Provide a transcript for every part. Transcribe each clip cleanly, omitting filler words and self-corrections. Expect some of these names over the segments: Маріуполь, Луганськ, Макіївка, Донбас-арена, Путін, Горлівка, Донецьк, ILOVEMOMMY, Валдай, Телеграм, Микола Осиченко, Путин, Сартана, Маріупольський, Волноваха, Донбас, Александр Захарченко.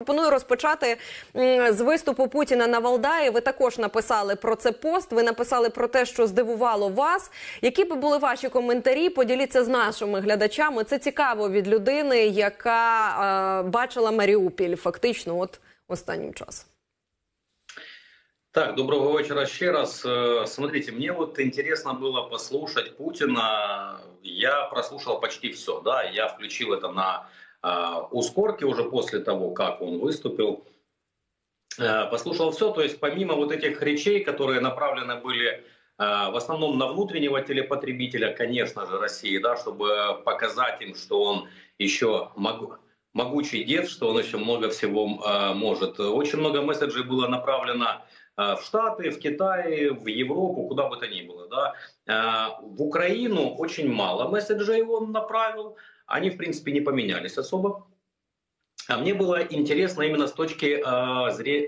Пропоную розпочати з виступу Путіна на Валдаї. Ви також написали про це пост, ви написали про те, що здивувало вас. Які б були ваші коментарі? Поділіться з нашими глядачами. Це цікаво від людини, яка бачила Маріуполь фактично от останнім часом. Так, доброго вечера еще раз. Смотрите, мне вот интересно было послушать Путина. Я прослушал почти все, да, я включил это на ускорке уже после того, как он выступил. Послушал все, то есть помимо вот этих речей, которые направлены были в основном на внутреннего телепотребителя, конечно же, России, да, чтобы показать им, что он еще могучий дед, что он еще много всего может. Очень много месседжей было направлено в Штаты, в Китай, в Европу, куда бы то ни было. Да. В Украину очень мало месседжей он направил, они в принципе не поменялись особо. А мне было интересно именно с точки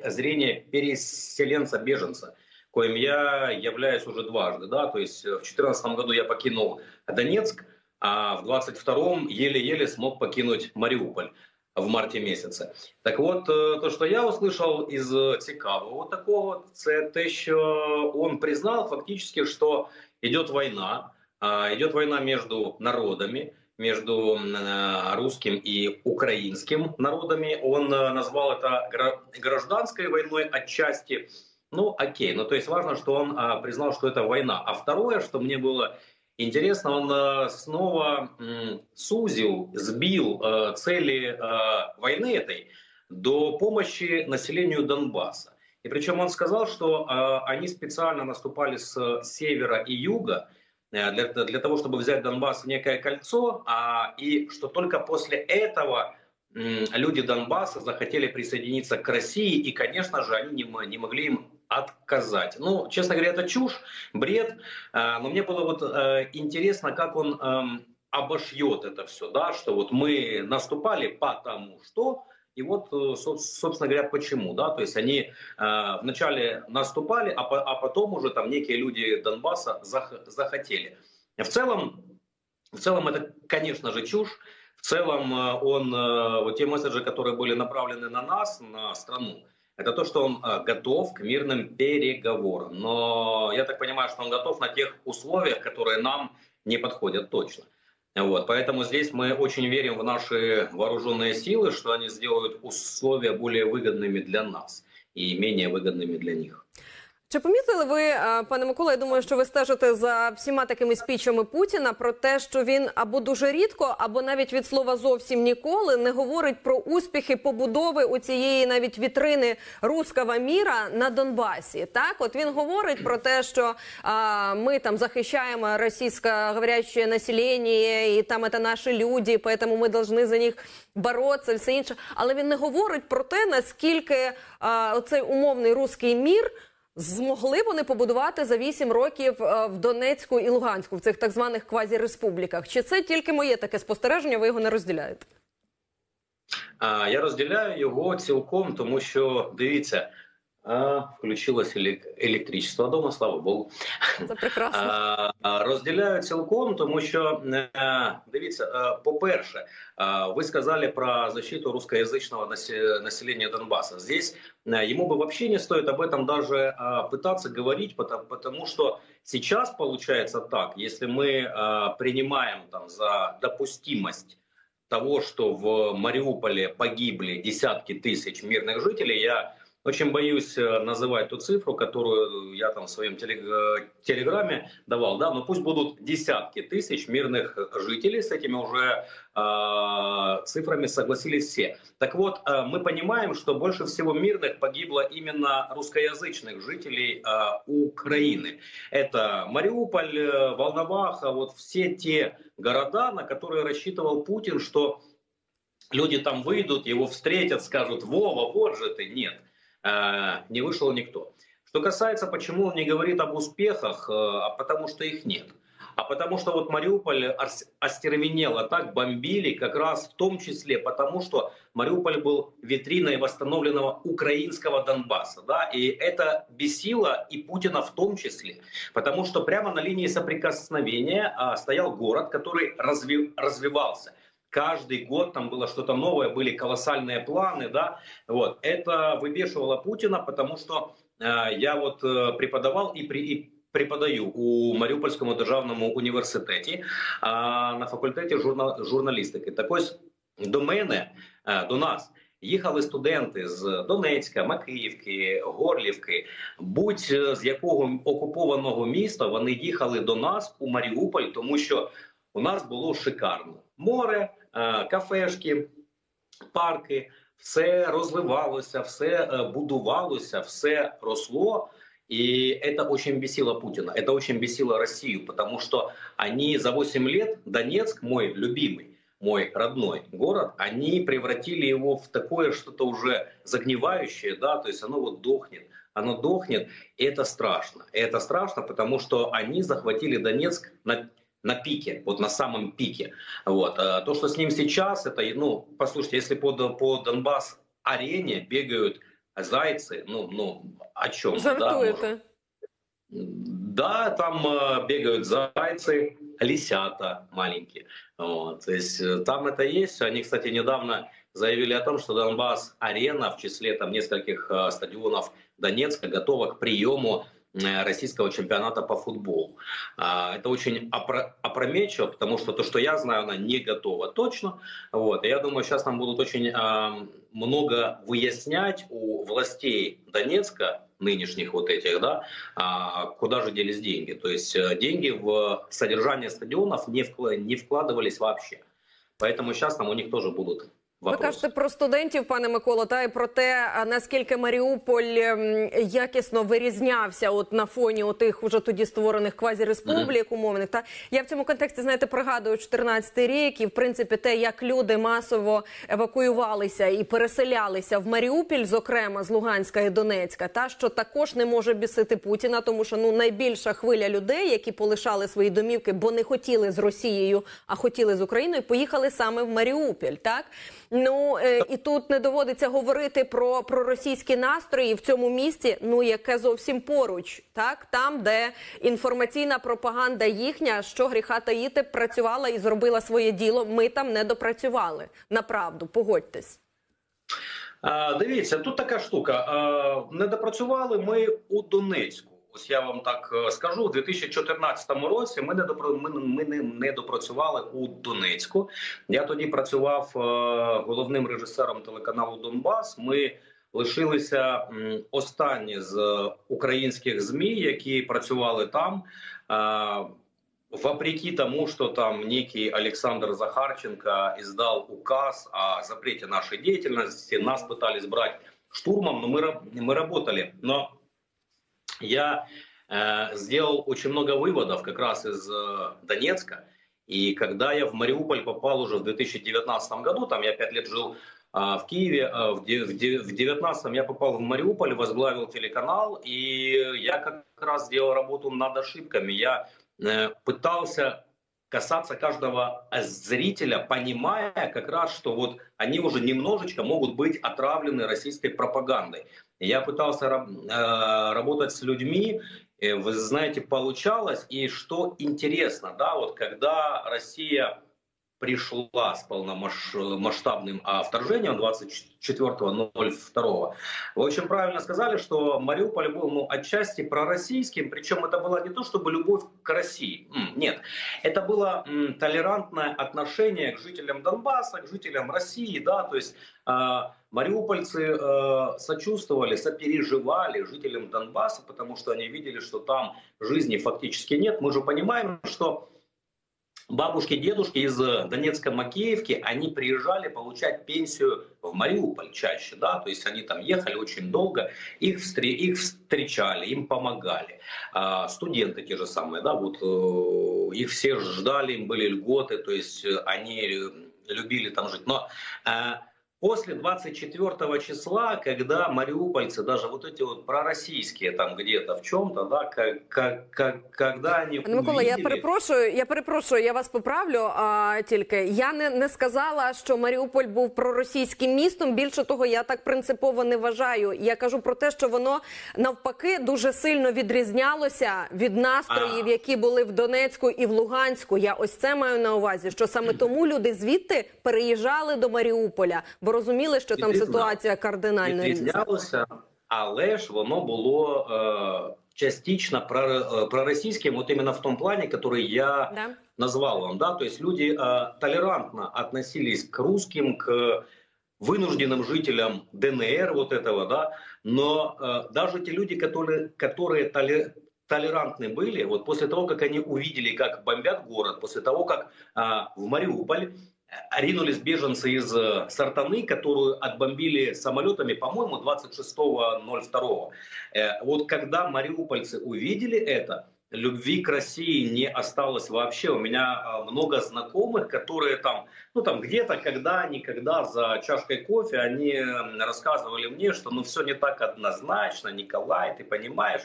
зрения переселенца-беженца, коим я являюсь уже дважды. Да. То есть в 2014 году я покинул Донецк, а в 22-м еле-еле смог покинуть Мариуполь в марте месяце. Так вот, то, что я услышал из цікавого такого, це те, що он признал фактически, что идет война между народами, между русским и украинским народами. Он назвал это гражданской войной отчасти. Ну, окей, ну то есть важно, что он признал, что это война. А второе, что мне было интересно, он снова сузил, сбил цели войны этой до помощи населению Донбасса. И причем он сказал, что они специально наступали с севера и юга для того, чтобы взять Донбасс в некое кольцо, и что только после этого люди Донбасса захотели присоединиться к России, и, конечно же, они не могли им отказать. Ну, честно говоря, это чушь, бред, но мне было вот интересно, как он обошьет это все, да, что вот мы наступали потому что, и вот, собственно говоря, почему, да, то есть они вначале наступали, а потом уже там некие люди Донбасса захотели. В целом это, конечно же, чушь. В целом он, вот те месседжи, которые были направлены на нас, на страну, это то, что он готов к мирным переговорам. Но я так понимаю, что он готов на тех условиях, которые нам не подходят точно. Вот. Поэтому здесь мы очень верим в наши вооруженные силы, что они сделают условия более выгодными для нас и менее выгодными для них. Чи помітили ви, пане Микола, я думаю, що ви стежите за всіма такими спічами Путіна, про те, що він або дуже рідко, або навіть від слова зовсім ніколи не говорить про успіхи побудови у цієї навіть вітрини руского міра на Донбасі. Так, от він говорить про те, що ми там захищаємо російськоговоряще населення, і там це наші люди, тому ми повинні за них боротися, все інше. Але він не говорить про те, наскільки цей умовний русський мір змогли вони побудувати за 8 років в Донецьку і Луганську, в цих так званих квазіреспубліках. Чи це тільки моє таке спостереження, ви його не розділяєте? Я розділяю його цілком, тому що, дивіться, включилось електричество вдома, слава Богу. Це прекрасно. Розділяю цілком, тому що, дивіться, по-перше, ви сказали про защиту русскоязычного населення Донбасса. Здесь ему бы вообще не стоит об этом даже пытаться говорить, потому что сейчас получается так, если мы принимаем там за допустимость того, что в Мариуполе погибли десятки тысяч мирных жителей, я очень боюсь называть ту цифру, которую я там в своем телеграме давал, да, но пусть будут десятки тысяч мирных жителей, с этими уже цифрами согласились все. Так вот, мы понимаем, что больше всего мирных погибло именно русскоязычных жителей Украины. Это Мариуполь, Волноваха, вот все те города, на которые рассчитывал Путин, что люди там выйдут, его встретят, скажут: «Вова, вот же ты». Нет. Не вышел никто. Что касается, почему он не говорит об успехах, а потому что их нет. А потому что вот Мариуполь остервенело так бомбили, как раз в том числе потому, что Мариуполь был витриной восстановленного украинского Донбасса. Да? И это бесило и Путина в том числе. Потому что прямо на линии соприкосновения стоял город, который развивался. Каждый год там было что-то новое, были колоссальные планы, да, вот. Это выбешивало Путина, потому что я вот преподавал и преподаю у Маріупольському державному університеті на факультеті журналістики. Так ось до мене, до нас їхали студенти з Донецька, Макіївки, Горлівки, будь-з якого окупованого міста вони їхали до нас у Маріуполь, тому що у нас було шикарно. Море, кафешки, парки, все розвивалося, все будувалося, все росло. И это очень бесило Путина, это очень бесило Россию, потому что они за 8 лет, Донецк, мой любимый, мой родной город, они превратили его в такое что-то уже загнивающее, да, то есть оно вот дохнет, и это страшно, потому что они захватили Донецк на пике, вот на самом пике, вот, а то, что с ним сейчас, это, ну, послушайте, если по Донбас-арене бегают зайцы, ну, о чем? Жартуете. Да, там бегают зайцы, лисята маленькие. Вот. То есть там это есть. Они, кстати, недавно заявили о том, что Донбас-арена в числе там нескольких стадионов Донецка готова к приему российского чемпионата по футболу. Это очень опрометчиво, потому что то, что я знаю, она не готова точно. Вот. И я думаю, сейчас нам будут очень много выяснять у властей Донецка, нынешних вот этих, да, куда же делись деньги. То есть деньги в содержание стадионов не вкладывались вообще. Поэтому сейчас нам у них тоже будут... Ви кажете про студентів, пане Миколо, та й про те, наскільки Маріуполь якісно вирізнявся от на фоні отих уже тоді створених квазіреспублік умовних. Та я в цьому контексті, знаєте, пригадую 14-й рік і, в принципі, те, як люди масово евакуювалися і переселялися в Маріуполь, зокрема з Луганська і Донецька, та що також не може бісити Путіна, тому що, ну, найбільша хвиля людей, які полишали свої домівки, бо не хотіли з Росією, а хотіли з Україною, поїхали саме в Маріуполь, так? Ну, і тут не доводиться говорити про російські настрої в цьому місті, ну, яке зовсім поруч, так? Там, де інформаційна пропаганда їхня, що гріха таїти, працювала і зробила своє діло, ми там не допрацювали. Направду, погодьтесь. Дивіться, тут така штука. Не допрацювали ми у Донецьку. Ось я вам так скажу, у 2014 році ми не допрацювали у Донецьку. Я тоді працював головним режисером телеканалу «Донбас». Ми лишилися останні з українських ЗМІ, які працювали там. Вопреки тому, что там некий Александр Захарченко издал указ о запрете нашей деятельности, нас пытались брать штурмом, но мы работали. Но... Я сделал очень много выводов как раз из Донецка. И когда я в Мариуполь попал уже в 2019 году, там я 5 лет жил в Киеве, в 2019 я попал в Мариуполь, возглавил телеканал, и я как раз делал работу над ошибками. Я пытался касаться каждого зрителя, понимая как раз, что вот они уже немножечко могут быть отравлены российской пропагандой. Я пытался работать с людьми, вы знаете, получалось. И что интересно, да, вот когда Россия пришла с полномасштабным вторжением 24.02, вы очень правильно сказали, что Мариуполь был, ну, отчасти пророссийским, причем это была не то, чтобы любовь к России, нет, это было толерантное отношение к жителям Донбасса, к жителям России, да, то есть... Мариупольцы сочувствовали, сопереживали жителям Донбасса, потому что они видели, что там жизни фактически нет. Мы же понимаем, что бабушки, дедушки из Донецка, Макеевки, они приезжали получать пенсию в Мариуполь чаще, да, то есть они там ехали очень долго, их встречали, им помогали. Студенты те же самые, да, вот их все ждали, им были льготы, то есть они любили там жить. Но После 24 числа, когда мариупольцы, даже вот эти вот пророссийские там где-то в чем-то, да, когда они увидели... Микола, я перепрошую, я вас поправлю тільки. Я не сказала, що Маріуполь був проросійським містом. Більше того, я так принципово не вважаю. Я кажу про те, що воно навпаки дуже сильно відрізнялося від настроїв, які були в Донецьку і в Луганську. Я ось це маю на увазі, що саме тому люди звідти переїжджали до Маріуполя. Бо розуміли, що там ситуація кардинально різна. Але ж воно було частично проросійським, от іменно в тому плані, який я назвав вам. Да? Тобто люди толерантно відносились к русским, к вынужденным жителям ДНР, вот этого, да? Но даже те люди, которые толерантны были, вот после того, как они увидели, как бомбят город, после того, как в Мариуполь ринулись беженцы из Сартаны, которую отбомбили самолетами, по-моему, 26.02. Вот когда мариупольцы увидели это, любви к России не осталось вообще. У меня много знакомых, которые там, ну там где-то, когда-никогда за чашкой кофе, они рассказывали мне, что ну все не так однозначно, Николай, ты понимаешь.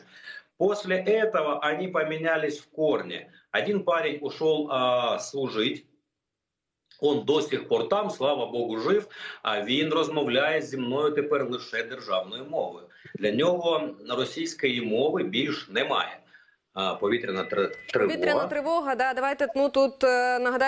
После этого они поменялись в корне. Один парень ушел служить. Он до сих пор там, слава Богу, жив, а він розмовляє зі мною тепер лише державною мовою. Для нього російської мови більш немає. Повітряна тривога. Давайте, ну тут нагадаємо.